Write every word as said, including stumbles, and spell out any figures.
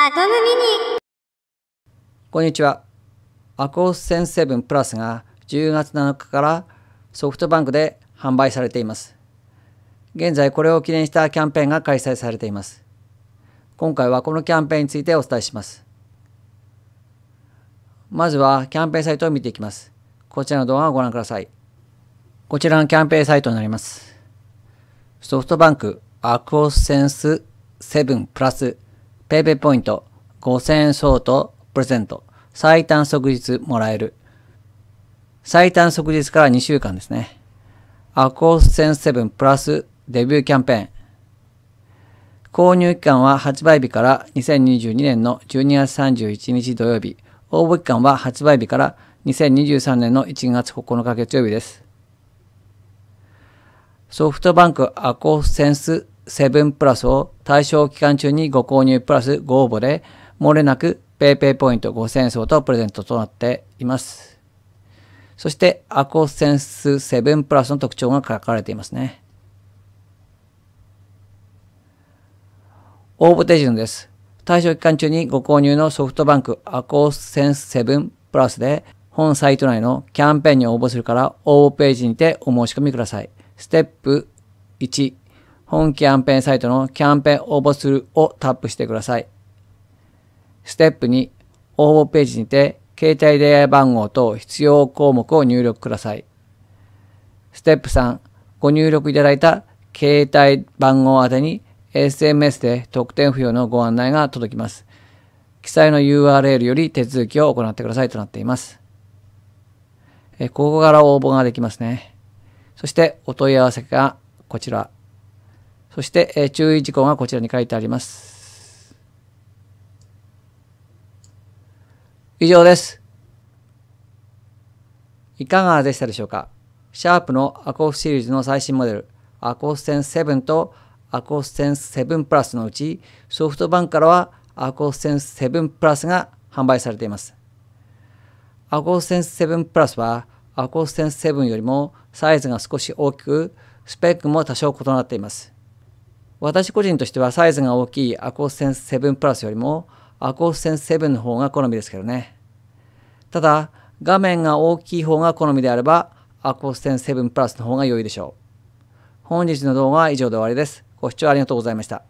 アトムミニ。こんにちは。アクオスセンスセブン プラスがじゅうがつなのかからソフトバンクで販売されています。現在これを記念したキャンペーンが開催されています。今回はこのキャンペーンについてお伝えします。まずはキャンペーンサイトを見ていきます。こちらの動画をご覧ください。こちらのキャンペーンサイトになります。ソフトバンクアクオスセンスセブン プラスペイペイポイントごせんえん相当プレゼント。最短即日もらえる。最短即日からにしゅうかんですね。アクオスセンスセブン プラスデビューキャンペーン。購入期間は発売日からにせんにじゅうにねんのじゅうにがつさんじゅういちにち土曜日。応募期間は発売日からにせんにじゅうさんねんのいちがつここのか月曜日です。ソフトバンクアクオスセンスセブン プラスを対象期間中にご購入プラスご応募で、漏れなく ペイペイ ポイントごせんえん相当プレゼントとなっています。そしてアクオスセンスセブン プラスの特徴が書かれていますね。応募手順です。対象期間中にご購入のソフトバンクアクオスセンスセブン プラスで本サイト内のキャンペーンに応募するから応募ページにてお申し込みください。ステップいち、本キャンペーンサイトのキャンペーン応募するをタップしてください。ステップに、応募ページにて携帯電話番号と必要項目を入力ください。ステップさん、ご入力いただいた携帯番号宛てにエスエムエス で特典付与のご案内が届きます。記載の ユーアールエル より手続きを行ってくださいとなっています。え、ここから応募ができますね。そしてお問い合わせがこちら。そしてえ注意事項がこちらに書いてあります。以上です。いかがでしたでしょうか。シャープのアクオスシリーズの最新モデル、アクオスセンスセブンとアクオスセンスセブン プラスのうち、ソフトバンクからはアクオスセンスセブン プラスが販売されています。アクオスセンスセブン プラスは、アクオスセンスセブン よりもサイズが少し大きく、スペックも多少異なっています。私個人としてはサイズが大きいアクオスセンスセブン プラスよりも アクオスセンスセブン の方が好みですけどね。ただ、画面が大きい方が好みであれば アクオスセンスセブン プラスの方が良いでしょう。本日の動画は以上で終わりです。ご視聴ありがとうございました。